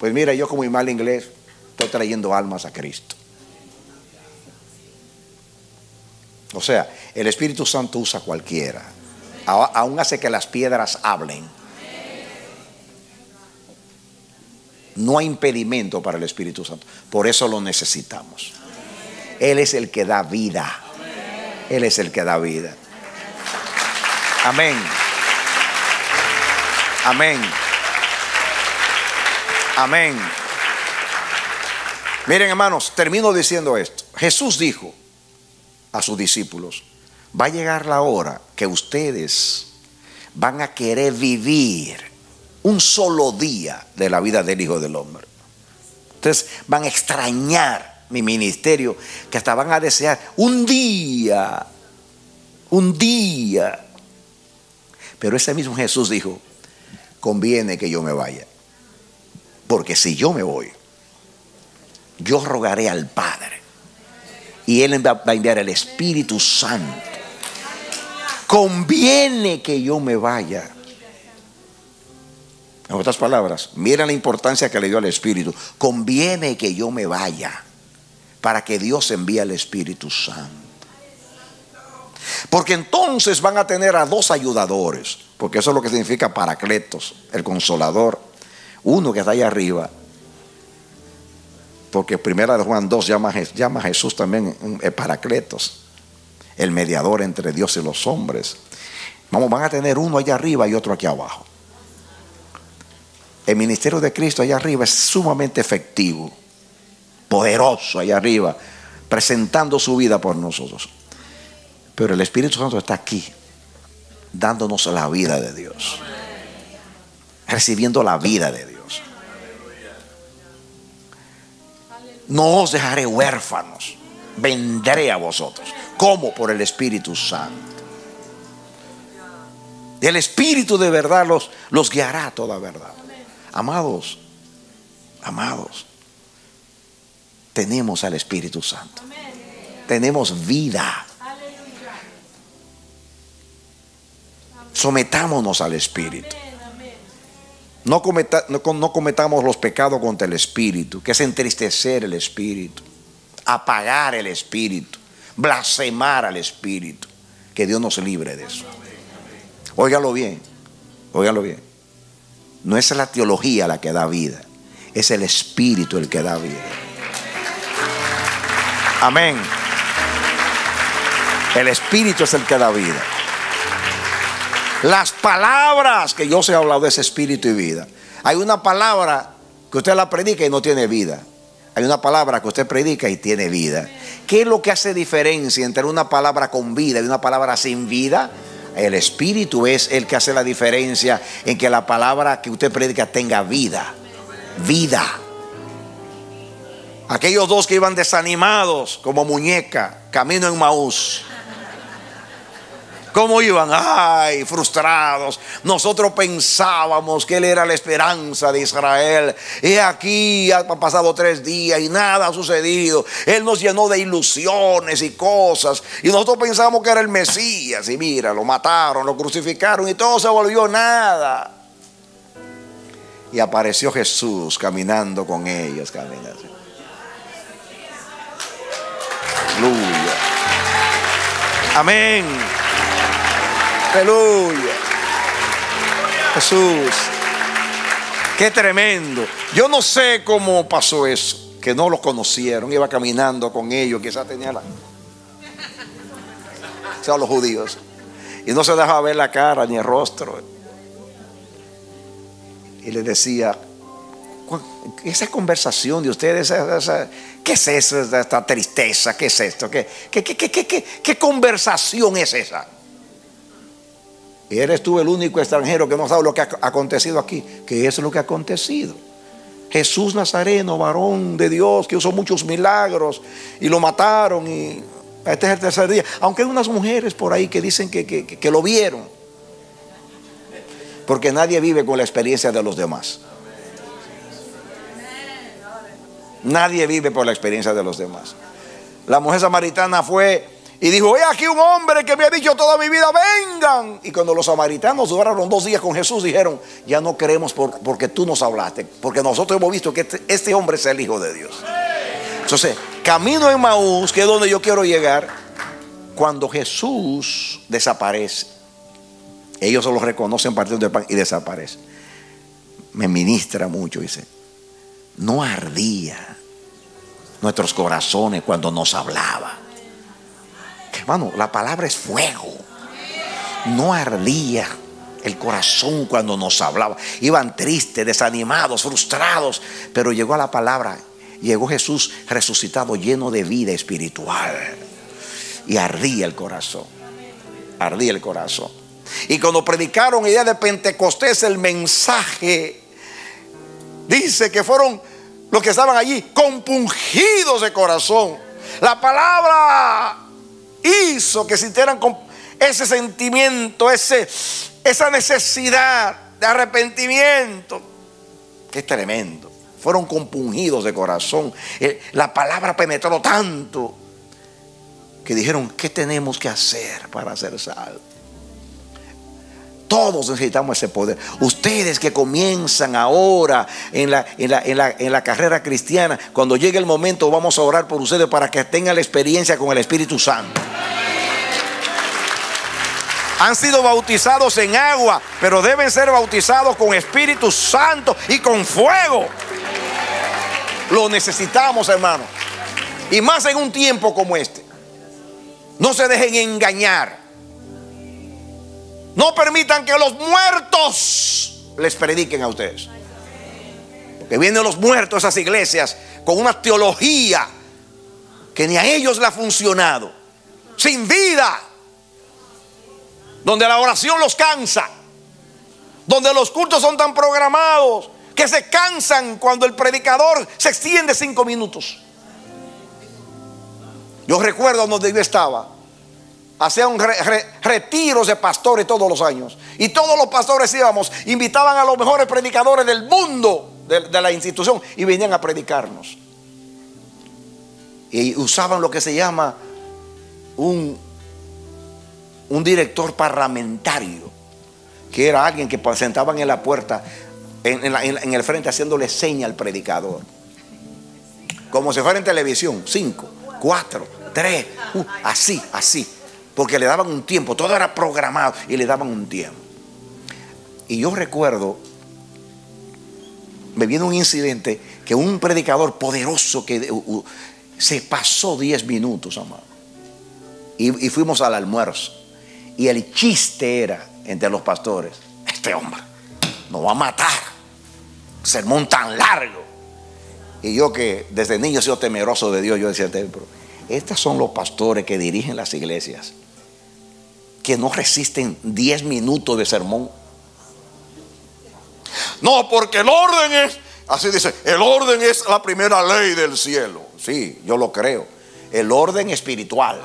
Pues mira, yo con mi mal inglés estoy trayendo almas a Cristo. O sea, el Espíritu Santo usa a cualquiera, aún hace que las piedras hablen. No hay impedimento para el Espíritu Santo. Por eso lo necesitamos. Él es el que da vida. Él es el que da vida. Amén. Amén. Amén. Miren, hermanos, termino diciendo esto. Jesús dijo a sus discípulos: va a llegar la hora que ustedes van a querer vivir un solo día de la vida del Hijo del Hombre. Ustedes van a extrañar mi ministerio, que hasta van a desear un día. Pero ese mismo Jesús dijo: conviene que yo me vaya, porque si yo me voy, yo rogaré al Padre y Él va a enviar el Espíritu Santo. Conviene que yo me vaya. En otras palabras, mira la importancia que le dio al Espíritu. Conviene que yo me vaya para que Dios envíe al Espíritu Santo. Porque entonces van a tener a dos ayudadores, porque eso es lo que significa paracletos, el consolador. Uno que está allá arriba, porque primera de Juan 2 llama a Jesús también el paracletos, el mediador entre Dios y los hombres. Vamos, van a tener uno allá arriba y otro aquí abajo. El ministerio de Cristo allá arriba es sumamente efectivo, poderoso allá arriba, presentando su vida por nosotros. Pero el Espíritu Santo está aquí, dándonos la vida de Dios, recibiendo la vida de Dios. No os dejaré huérfanos, vendré a vosotros. ¿Cómo? Por el Espíritu Santo. El Espíritu de verdad los guiará a toda verdad. Amados, amados, tenemos al Espíritu Santo, tenemos vida. Sometámonos al Espíritu. No cometamos los pecados contra el Espíritu, que es entristecer el Espíritu, apagar el Espíritu, blasfemar al Espíritu. Que Dios nos libre de eso. Óigalo bien, óigalo bien. No es la teología la que da vida, es el Espíritu el que da vida. Amén. El Espíritu es el que da vida. Las palabras que yo os he hablado es espíritu y vida. Hay una palabra que usted la predica y no tiene vida. Hay una palabra que usted predica y tiene vida. ¿Qué es lo que hace diferencia entre una palabra con vida y una palabra sin vida? El Espíritu es el que hace la diferencia en que la palabra que usted predica tenga vida. Vida. Aquellos dos que iban desanimados como muñeca, camino en Maús. ¿Cómo iban? Ay, frustrados. Nosotros pensábamos que él era la esperanza de Israel. Y aquí han pasado 3 días y nada ha sucedido. Él nos llenó de ilusiones y cosas. Y nosotros pensábamos que era el Mesías. Y mira, lo mataron, lo crucificaron y todo se volvió nada. Y apareció Jesús caminando con ellos. Caminando. Aleluya. Amén. Aleluya. Jesús, qué tremendo. Yo no sé cómo pasó eso, que no los conocieron. Iba caminando con ellos, quizás tenía la, o sea, los judíos, y no se dejaba ver la cara ni el rostro. Y les decía: esa conversación de ustedes, ¿qué es eso? Esta tristeza, ¿qué es esto? ¿Qué conversación es esa? Eres tú el único extranjero que no sabe lo que ha acontecido aquí. ¿Qué es lo que ha acontecido? Jesús Nazareno, varón de Dios, que usó muchos milagros, y lo mataron, y este es el 3er día. Aunque hay unas mujeres por ahí que dicen que lo vieron, porque nadie vive con la experiencia de los demás. Nadie vive por la experiencia de los demás. La mujer samaritana fue y dijo: he aquí un hombre que me ha dicho toda mi vida, vengan. Y cuando los samaritanos duraron 2 días con Jesús, dijeron: ya no queremos porque tú nos hablaste, porque nosotros hemos visto que este hombre es el Hijo de Dios. Entonces, camino en Maús, que es donde yo quiero llegar, cuando Jesús desaparece, ellos se lo reconocen partiendo del pan y desaparece. Me ministra mucho, dice: no ardía nuestros corazones cuando nos hablaba. Hermano, la palabra es fuego. No ardía el corazón cuando nos hablaba. Iban tristes, desanimados, frustrados, pero llegó a la palabra. Llegó Jesús resucitado, lleno de vida espiritual, y ardía el corazón. Ardía el corazón. Y cuando predicaron el día de Pentecostés el mensaje, dice que fueron los que estaban allí compungidos de corazón. La palabra hizo que sintieran con ese sentimiento, esa necesidad de arrepentimiento, que es tremendo. Fueron compungidos de corazón. La palabra penetró tanto que dijeron: ¿qué tenemos que hacer para ser salvos? Todos necesitamos ese poder. Ustedes que comienzan ahora en la carrera cristiana, cuando llegue el momento vamos a orar por ustedes para que tengan la experiencia con el Espíritu Santo. Han sido bautizados en agua, pero deben ser bautizados con Espíritu Santo y con fuego. Lo necesitamos, hermano. Y más en un tiempo como este. No se dejen engañar. No permitan que los muertos les prediquen a ustedes, porque vienen los muertos a esas iglesias con una teología que ni a ellos le ha funcionado, sin vida, donde la oración los cansa, donde los cultos son tan programados que se cansan cuando el predicador se extiende 5 minutos. Yo recuerdo donde yo estaba. Hacían retiros de pastores todos los años, y todos los pastores íbamos, invitaban a los mejores predicadores del mundo de la institución, y venían a predicarnos, y usaban lo que se llama un director parlamentario, que era alguien que sentaban en la puerta, en el frente, haciéndole seña al predicador, como si fuera en televisión. 5, 4, 3, así, porque le daban un tiempo. Todo era programado y le daban un tiempo. Y yo recuerdo, me viene un incidente, que un predicador poderoso que se pasó 10 minutos, amado. Y fuimos al almuerzo, y el chiste era entre los pastores: este hombre nos va a matar, sermón tan largo. Y yo, que desde niño he sido temeroso de Dios, yo decía: estos son los pastores que dirigen las iglesias, que no resisten 10 minutos de sermón. No, porque el orden es, así dice, el orden es la primera ley del cielo. Sí, yo lo creo. El orden espiritual,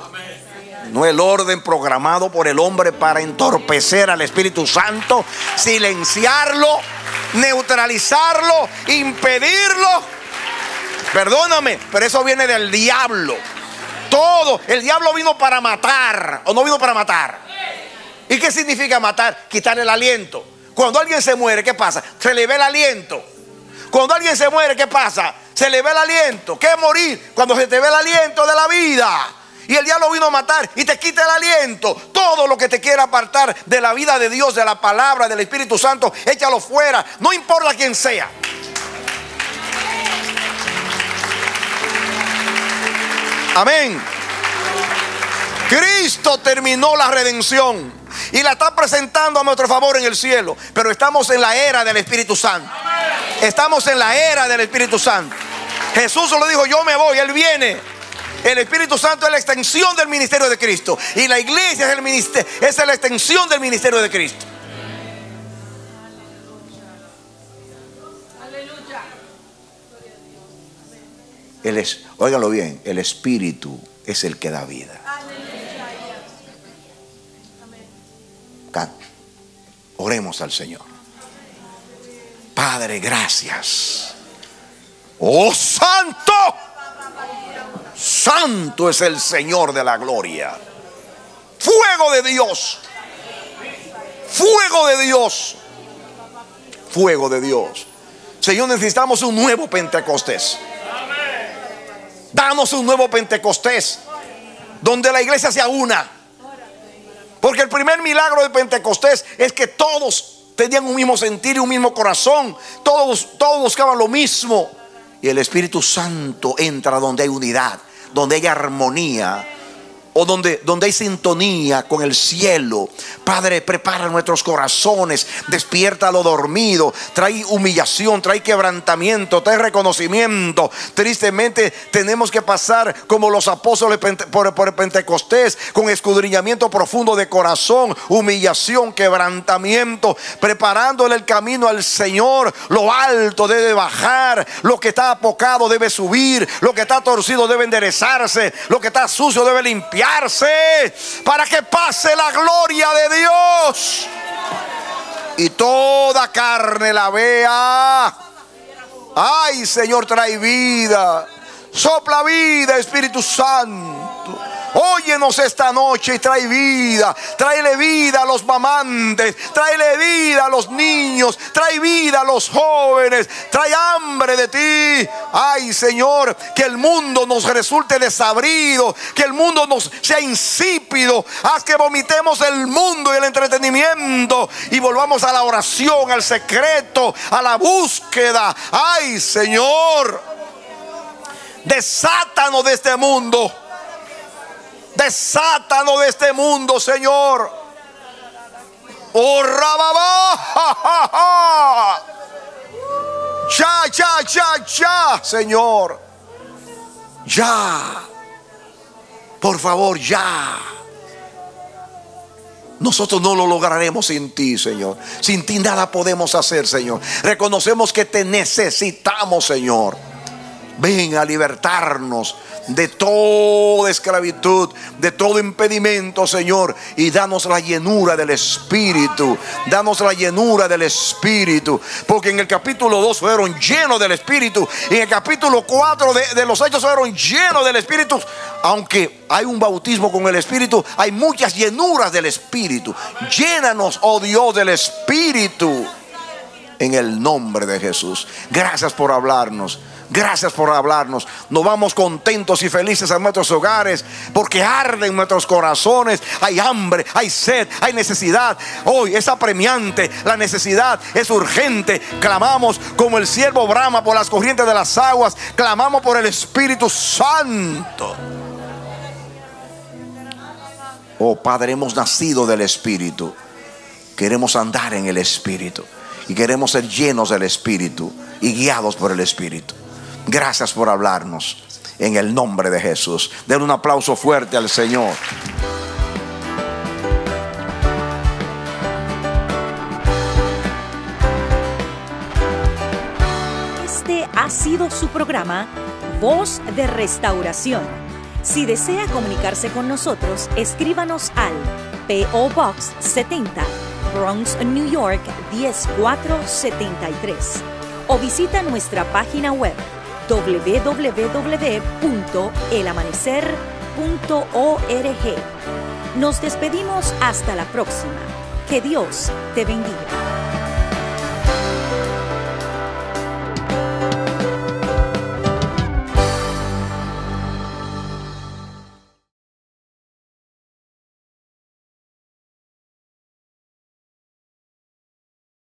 no el orden programado por el hombre para entorpecer al Espíritu Santo, silenciarlo, neutralizarlo, impedirlo. Perdóname, pero eso viene del diablo. Todo, el diablo vino para matar, o no vino para matar. ¿Y qué significa matar? Quitar el aliento. Cuando alguien se muere, ¿qué pasa? Se le ve el aliento. Cuando alguien se muere, ¿qué pasa? Se le ve el aliento. ¿Qué es morir? Cuando se te ve el aliento de la vida. Y el diablo vino a matar y te quita el aliento. Todo lo que te quiera apartar de la vida de Dios, de la palabra, del Espíritu Santo, échalo fuera. No importa quién sea. Amén. Cristo terminó la redención y la está presentando a nuestro favor en el cielo. Pero estamos en la era del Espíritu Santo. Estamos en la era del Espíritu Santo. Jesús lo dijo: yo me voy, Él viene. El Espíritu Santo es la extensión del ministerio de Cristo, y la iglesia es la extensión del ministerio de Cristo. Óiganlo bien, el Espíritu es el que da vida. Oremos al Señor. Padre, gracias Oh, santo, santo es el Señor de la gloria. Fuego de Dios, fuego de Dios, fuego de Dios. Señor, necesitamos un nuevo Pentecostés. Danos un nuevo Pentecostés, donde la iglesia sea una. Porque el primer milagro de Pentecostés es que todos tenían un mismo sentir y un mismo corazón. Todos buscaban lo mismo. Y el Espíritu Santo entra donde hay unidad, donde hay armonía, o donde hay sintonía con el cielo. Padre, prepara nuestros corazones, despierta lo dormido, trae humillación, trae quebrantamiento, trae reconocimiento. Tristemente tenemos que pasar como los apóstoles por el Pentecostés, con escudriñamiento profundo de corazón, humillación, quebrantamiento, preparándole el camino al Señor. Lo alto debe bajar, lo que está apocado debe subir, lo que está torcido debe enderezarse, lo que está sucio debe limpiar, para que pase la gloria de Dios y toda carne la vea. Ay, Señor, trae vida, sopla vida, Espíritu Santo. Óyenos esta noche y trae vida. Tráele vida a los mamantes, tráele vida a los niños, trae vida a los jóvenes, trae hambre de ti. Ay, Señor, que el mundo nos resulte desabrido, que el mundo nos sea insípido. Haz que vomitemos el mundo y el entretenimiento y volvamos a la oración, al secreto, a la búsqueda. Ay, Señor, desátanos de este mundo. Desátanos de este mundo, Señor. Oh, rababá, ya, ya, ya, ya, Señor. Ya, por favor, ya. Nosotros no lo lograremos sin ti, Señor. Sin ti nada podemos hacer, Señor. Reconocemos que te necesitamos, Señor. Ven a libertarnos de toda esclavitud, de todo impedimento, Señor, y danos la llenura del Espíritu. Danos la llenura del Espíritu, porque en el capítulo 2 fueron llenos del Espíritu, y en el capítulo 4 de los Hechos fueron llenos del Espíritu. Aunque hay un bautismo con el Espíritu, hay muchas llenuras del Espíritu. Llénanos, oh Dios, del Espíritu, en el nombre de Jesús. Gracias por hablarnos. Gracias por hablarnos. Nos vamos contentos y felices a nuestros hogares, porque arden nuestros corazones. Hay hambre, hay sed, hay necesidad. Hoy es apremiante, la necesidad es urgente. Clamamos como el siervo brama por las corrientes de las aguas. Clamamos por el Espíritu Santo. Oh Padre, hemos nacido del Espíritu. Queremos andar en el Espíritu y queremos ser llenos del Espíritu y guiados por el Espíritu. Gracias por hablarnos, en el nombre de Jesús. Den un aplauso fuerte al Señor. Este ha sido su programa Voz de Restauración. Si desea comunicarse con nosotros, escríbanos al P.O. Box 70, Bronx, New York 10473, o visita nuestra página web www.elamanecer.org. Nos despedimos hasta la próxima. Que Dios te bendiga.